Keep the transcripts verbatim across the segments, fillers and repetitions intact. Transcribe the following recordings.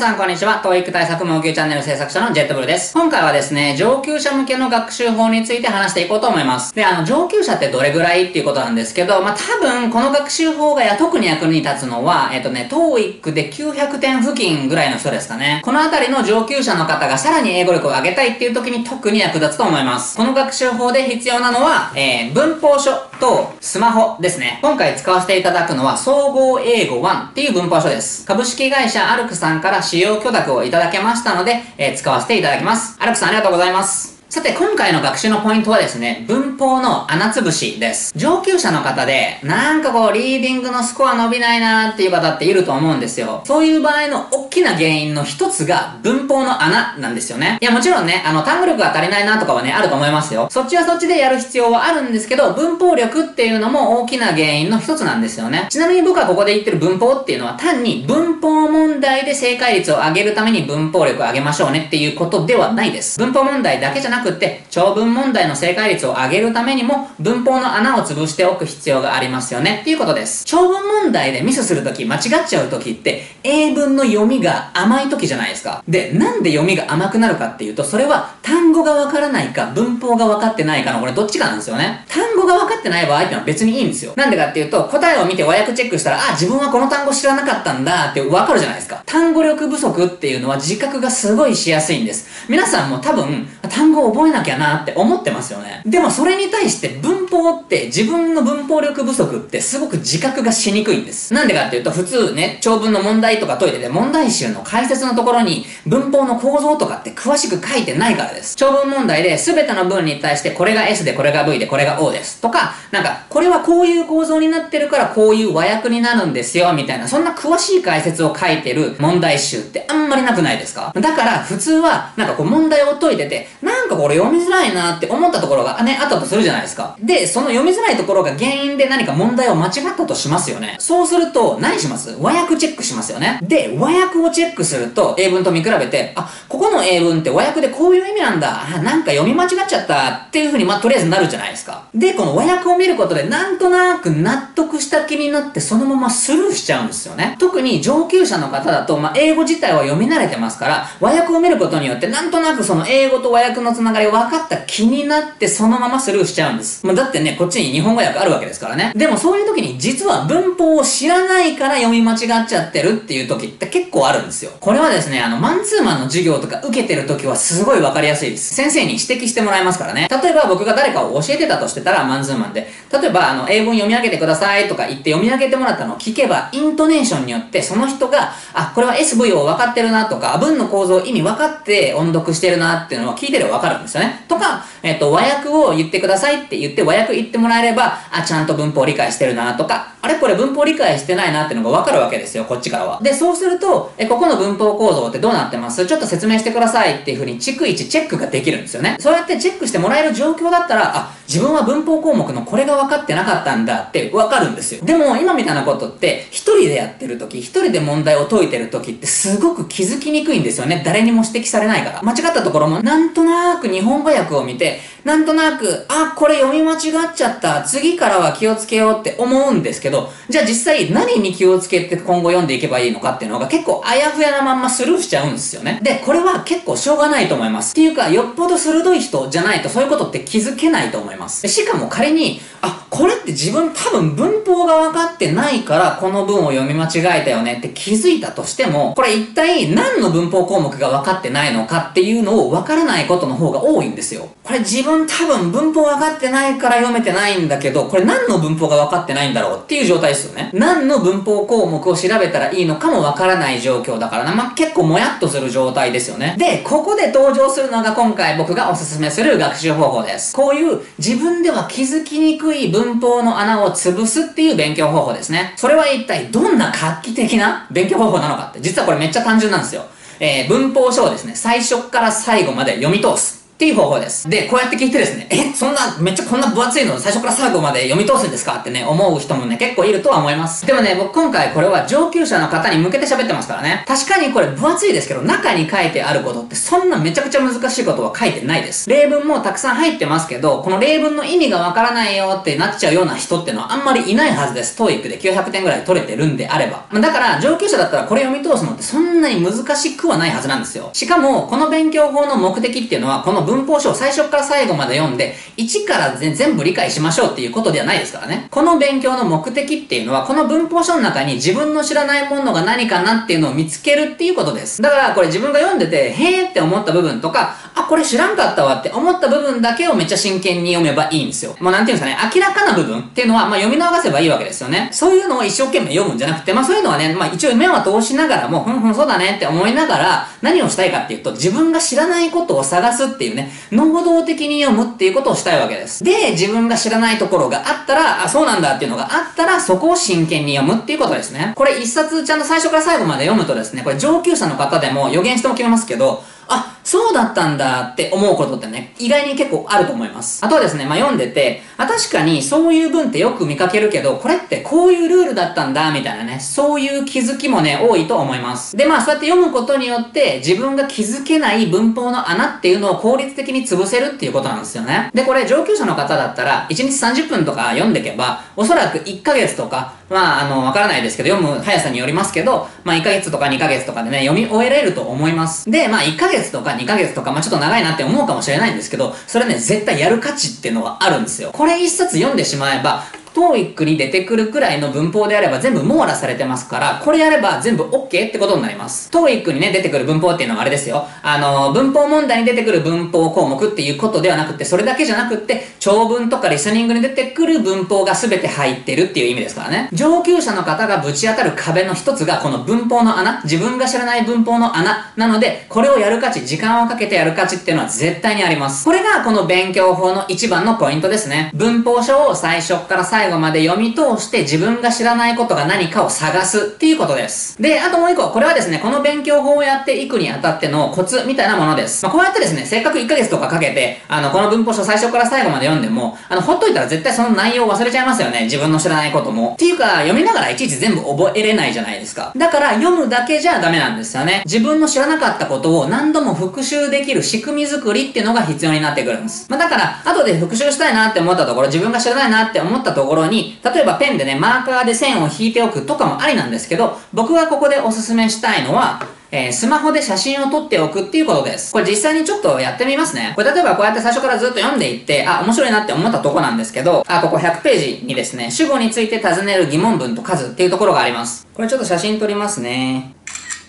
さんこんにちは。トーイック対策無給チャンネル制作者のジェットブルです。今回はですね、上級者向けの学習法について話していこうと思います。で、あの、上級者ってどれぐらいっていうことなんですけど、まあ、多分この学習法がや特に役に立つのは、えっとね、トーイックできゅうひゃくてん付近ぐらいの人ですかね。このあたりの上級者の方がさらに英語力を上げたいっていう時に特に役立つと思います。この学習法で必要なのは、えー、文法書とスマホですね。今回使わせていただくのは、総合英語いちっていう文法書です。株式会社アルクさんから使用許諾をいただけましたので、えー、使わせていただきます。アルクさんありがとうございます。さて、今回の学習のポイントはですね、文法の穴つぶしです。上級者の方で、なんかこう、リーディングのスコア伸びないなーっていう方っていると思うんですよ。そういう場合の大きな原因の一つが、文法の穴なんですよね。いや、もちろんね、あの、単語力が足りないなとかはね、あると思いますよ。そっちはそっちでやる必要はあるんですけど、文法力っていうのも大きな原因の一つなんですよね。ちなみに僕はここで言ってる文法っていうのは、単に文法問題で正解率を上げるために文法力を上げましょうねっていうことではないです。文法問題だけじゃなくて、くって長文問題の正解率を上げるためにも文法の穴を潰しておく必要がありますよねっていうことです。長文問題でミスするとき、間違っちゃうときって英文の読みが甘いときじゃないですか。で、なんで読みが甘くなるかっていうと、それは単語がわからないか文法が分かってないかのこれどっちかなんですよね。単語が分かってない場合ってのは別にいいんですよ。なんでかっていうと、答えを見て和訳チェックしたら、あ、自分はこの単語知らなかったんだって分かるじゃないですか。単語力不足っていうのは自覚がすごいしやすいんです。皆さんも多分単語を覚えなきゃなって思ってますよね。でもそれに対して文法って自分の文法力不足ってすごく自覚がしにくいんです。なんでかっていうと、普通ね、長文の問題とか解いてて、問題集の解説のところに文法の構造とかって詳しく書いてないからです。長文問題で全ての文に対してこれが エス でこれが ブイ でこれが オー ですとか、なんかこれはこういう構造になってるからこういう和訳になるんですよみたいな、そんな詳しい解説を書いてる問題集ってあんまりなくないですか？だから普通はなんかこう問題を解いてて、なんかこれ読みづらいなって思ったところがね、あったとするじゃないですか。で、その読みづらいところが原因で何か問題を間違ったとしますよね。そうすると、何します？和訳チェックしますよね。で、和訳をチェックすると、英文と見比べて、あ、ここの英文って和訳でこういう意味なんだ。あ、なんか読み間違っちゃったっていう風に、まあ、とりあえずなるじゃないですか。で、この和訳を見ることで、なんとなく納得した気になって、そのままスルーしちゃうんですよね。特に上級者の方だと、まあ、英語自体は読み慣れてますから、和訳を見ることによって、なんとなくその英語と和訳のつながりを分かった気になってそのままスルーしちゃうんです。まあ、だってね、こっちに日本語訳あるわけですからね。でもそういう時に実は文法を知らないから読み間違っちゃってるっていう時って結構あるんですよ。これはですね、あの、マンツーマンの授業とか受けてる時はすごい分かりやすいです。先生に指摘してもらいますからね。例えば僕が誰かを教えてたとしてたら、マンツーマンで、例えばあの、英文読み上げてくださいとか言って読み上げてもらったのを聞けば、イントネーションによってその人が、あ、これは エスブイ を分かってるなとか、文の構造意味分かって音読してるなっていうのは聞いてれば分かるんですよね。とか、えっと、和訳を言ってくださいって言って和訳言ってもらえれば、あ、ちゃんと文法理解してるなとか、あれこれ文法理解してないなってのが分かるわけですよ、こっちからは。で、そうすると、え、ここの文法構造ってどうなってます？ちょっと説明してくださいっていう風に逐一チェックができるんですよね。そうやってチェックしてもらえる状況だったら、あ、自分は文法項目のこれが分かってなかったんだって分かるんですよ。でも、今みたいなことって、一人でやってる時、一人で問題を解いてる時ってすごく気づきにくいんですよね。誰にも指摘されないから。間違ったところも、なんとなく日本語訳を見て、なんとなく、あ、これ読み間違っちゃった。次からは気をつけようって思うんですけど、じゃあ実際何に気をつけて今後読んでいけばいいのかっていうのが結構あやふやなまんまスルーしちゃうんですよね。で、これは結構しょうがないと思います。っていうか、よっぽど鋭い人じゃないとそういうことって気づけないと思います。しかも仮に、あ、これって自分多分文法が分かってないからこの文を読み間違えたよねって気づいたとしても、これ一体何の文法項目が分かってないのかっていうのを分からないことの方が多いんですよ。これ自分多分文法分かってないから読めてないんだけど、これ何の文法が分かってないんだろうっていう状態ですよね。何の文法項目を調べたらいいのかも分からない状況だからな。まあ、結構もやっとする状態ですよね。で、ここで登場するのが今回僕がおすすめする学習方法です。こういう自分では気づきにくい文法の穴を潰すっていう勉強方法ですね。それは一体どんな画期的な勉強方法なのかって、実はこれめっちゃ単純なんですよ。えー、文法書をですね、最初から最後まで読み通す。っていう方法です。で、こうやって聞いてですね、え、そんな、めっちゃこんな分厚いの最初から最後まで読み通すんですかってね、思う人もね、結構いるとは思います。でもね、僕今回これは上級者の方に向けて喋ってますからね。確かにこれ分厚いですけど、中に書いてあることってそんなめちゃくちゃ難しいことは書いてないです。例文もたくさん入ってますけど、この例文の意味がわからないよってなっちゃうような人ってのはあんまりいないはずです。トイックできゅうひゃくてんぐらい取れてるんであれば。だから、上級者だったらこれ読み通すのってそんなに難しくはないはずなんですよ。しかも、この勉強法の目的っていうのは、この文法書を最初から最後まで読んで、一から全部理解しましょうっていうことではないですからね。この勉強の目的っていうのは、この文法書の中に自分の知らないものが何かなっていうのを見つけるっていうことです。だから、これ自分が読んでて、へーって思った部分とか、あ、これ知らんかったわって思った部分だけをめっちゃ真剣に読めばいいんですよ。もうなんていうんですかね、明らかな部分っていうのは、まあ読み流せばいいわけですよね。そういうのを一生懸命読むんじゃなくて、まあそういうのはね、まあ一応目は通しながらも、ふんふんそうだねって思いながら、何をしたいかっていうと、自分が知らないことを探すっていうね、能動的に読むっていうことをしたいわけです。で、自分が知らないところがあったら、あ、そうなんだっていうのがあったら、そこを真剣に読むっていうことですね。これ一冊ちゃんと最初から最後まで読むとですね、これ上級者の方でも予言しておきますけど、あ、そうだったんだって思うことってね、意外に結構あると思います。あとはですね、まあ、読んでて、あ、確かにそういう文ってよく見かけるけど、これってこういうルールだったんだ、みたいなね、そういう気づきもね、多いと思います。で、まあ、そうやって読むことによって、自分が気づけない文法の穴っていうのを効率的に潰せるっていうことなんですよね。で、これ上級者の方だったら、いちにちさんじゅっぷんとか読んでいけば、おそらくいっかげつとか、まあ、あの、わからないですけど、読む速さによりますけど、まあ、いっかげつとかにかげつとかでね、読み終えれると思います。で、まあ、いっかげつとかにかげつとか、まあ、ちょっと長いなって思うかもしれないんですけど、それね、絶対やる価値っていうのはあるんですよ。これ一冊読んでしまえば、トーイックに出てくるくらいの文法であれば全部網羅されてますから、これやれば全部 OK ってことになります。トーイックにね、出てくる文法っていうのはあれですよ。あの、文法問題に出てくる文法項目っていうことではなくて、それだけじゃなくて、長文とかリスニングに出てくる文法が全て入ってるっていう意味ですからね。上級者の方がぶち当たる壁の一つが、この文法の穴、自分が知らない文法の穴なので、これをやる価値、時間をかけてやる価値っていうのは絶対にあります。これがこの勉強法の一番のポイントですね。文法書を最初から最後最後まで読み通して自分が知らないことが何かを探すっていうことです。で、あともう一個、これはですね、この勉強法をやっていくにあたってのコツみたいなものです。まあ、こうやってですね、せっかくいっかげつとかかけて、あの、この文法書最初から最後まで読んでも、あの、ほっといたら絶対その内容を忘れちゃいますよね。自分の知らないことも。っていうか、読みながらいちいち全部覚えれないじゃないですか。だから、読むだけじゃダメなんですよね。自分の知らなかったことを何度も復習できる仕組み作りっていうのが必要になってくるんです。まあ、だから、後で復習したいなって思ったところ、自分が知らないなって思ったところ、ところに、例えばペンでね、マーカーで線を引いておくとかもありなんですけど、僕がここでおすすめしたいのは、えー、スマホで写真を撮っておくっていうことです。これ実際にちょっとやってみますね。これ例えばこうやって最初からずっと読んでいって、あ、面白いなって思ったとこなんですけど、あ、ここひゃくページにですね、主語について尋ねる疑問文と数っていうところがあります。これちょっと写真撮りますね。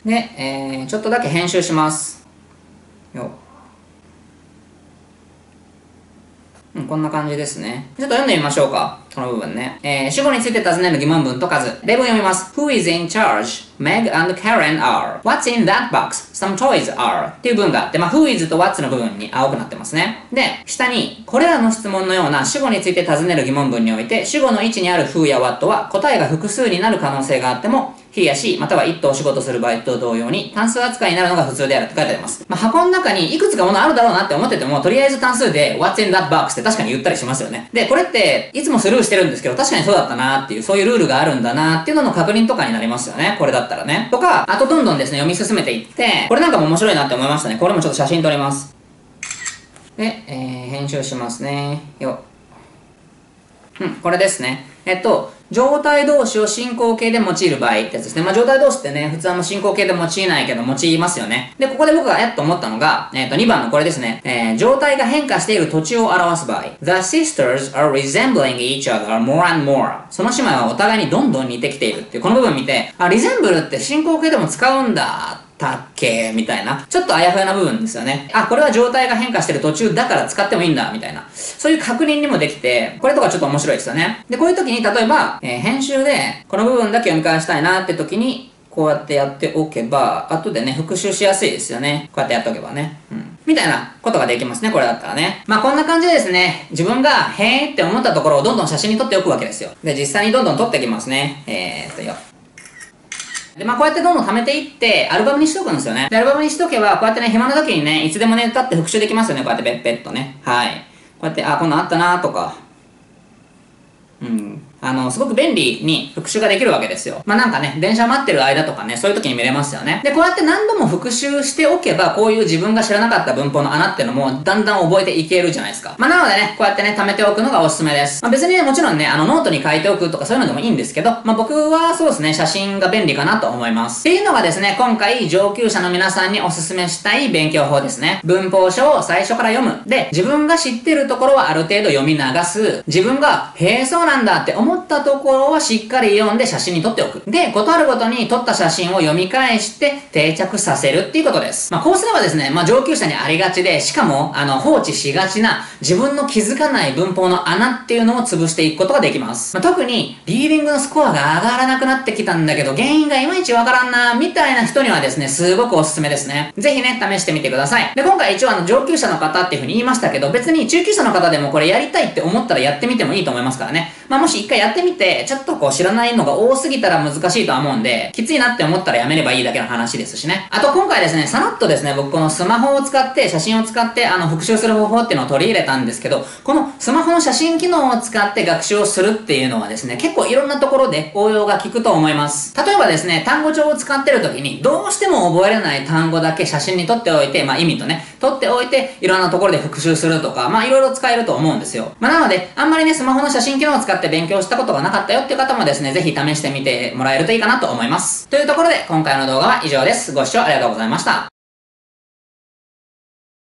で、えー、ちょっとだけ編集します。よっ。うん、こんな感じですね。ちょっと読んでみましょうか。この部分ね。えー、主語について尋ねる疑問文と数。例文読みます。Who is in charge? Meg and Karen are. What's in that box? Some toys are. っていう文があって、まあ、who is と what's の部分に青くなってますね。で、下に、これらの質問のような主語について尋ねる疑問文において、主語の位置にある who や what は答えが複数になる可能性があっても、he や she または it を仕事する場合と同様に単数扱いになるのが普通であるって書いてあります。まあ、箱の中にいくつかものあるだろうなって思ってても、とりあえず単数で what's in that box って確かに言ったりしますよね。で、これっていつもスルーしてるんですけど、確かにそうだったなーっていう、そういうルールがあるんだなーっていうのの確認とかになりますよね。これだったらね。とか、あとどんどんですね、読み進めていって、これなんかも面白いなって思いましたね。これもちょっと写真撮ります。で、えー、編集しますね。よっ。うん、これですね。えっと、状態動詞を進行形で用いる場合ってやつですね。まあ、状態動詞ってね、普通はもう進行形で用いないけど、用いますよね。で、ここで僕がやっと思ったのが、えっと、にばんのこれですね。えー、状態が変化している土地を表す場合。The sisters are resembling each other more and more. その姉妹はお互いにどんどん似てきているっていう、この部分見て、あ、resemble って進行形でも使うんだ。たっけーみたいな。ちょっとあやふやな部分ですよね。あ、これは状態が変化してる途中だから使ってもいいんだ、みたいな。そういう確認にもできて、これとかちょっと面白いですよね。で、こういう時に、例えば、えー、編集で、この部分だけ読み返したいなって時に、こうやってやっておけば、後でね、復習しやすいですよね。こうやってやっておけばね。うん。みたいなことができますね、これだったらね。まあ、こんな感じでですね、自分が、へーって思ったところをどんどん写真に撮っておくわけですよ。で、実際にどんどん撮っていきますね。えーっとよ。で、まあこうやってどんどん貯めていって、アルバムにしとくんですよね。で、アルバムにしとけば、こうやってね、暇な時にね、いつでもね、歌って復習できますよね、こうやってペッペッとね。はい。こうやって、あ、こんなんあったなーとか。うん。あの、すごく便利に復習ができるわけですよ。まあ、なんかね、電車待ってる間とかね、そういう時に見れますよね。で、こうやって何度も復習しておけば、こういう自分が知らなかった文法の穴ってのも、だんだん覚えていけるじゃないですか。まあ、なのでね、こうやってね、貯めておくのがおすすめです。まあ、別にね、もちろんね、あの、ノートに書いておくとかそういうのでもいいんですけど、まあ、僕はそうですね、写真が便利かなと思います。っていうのがですね、今回、上級者の皆さんにおすすめしたい勉強法ですね。文法書を最初から読む。で、自分が知ってるところはある程度読み流す。自分が、へえ、そうなんだって思う思ったところはしっかり読んで写真に撮っておく。で、ことあるごとに撮った写真を読み返して定着させるっていうことです。まあ、こうすればですね、まあ、上級者にありがちで、しかも、あの、放置しがちな自分の気づかない文法の穴っていうのを潰していくことができます。まあ、特に、リーディングのスコアが上がらなくなってきたんだけど、原因がいまいちわからんな、みたいな人にはですね、すごくおすすめですね。ぜひね、試してみてください。で、今回一応あの、上級者の方っていうふうに言いましたけど、別に中級者の方でもこれやりたいって思ったらやってみてもいいと思いますからね。まあ、もし一回やってみて、ちょっとこう知らないのが多すぎたら難しいとは思うんで、きついなって思ったらやめればいいだけの話ですしね。あと今回ですね、さらっとですね、僕このスマホを使って、写真を使って、あの、復習する方法っていうのを取り入れたんですけど、このスマホの写真機能を使って学習をするっていうのはですね、結構いろんなところで応用が効くと思います。例えばですね、単語帳を使ってる時に、どうしても覚えれない単語だけ写真に撮っておいて、まあ意味とね、撮っておいて、いろんなところで復習するとか、まあいろいろ使えると思うんですよ。まあなので、あんまりね、スマホの写真機能を使って勉強したことがなかったよっていう方もですね、ぜひ試してみてもらえるといいかなと思います。というところで今回の動画は以上です。ご視聴ありがとうございました。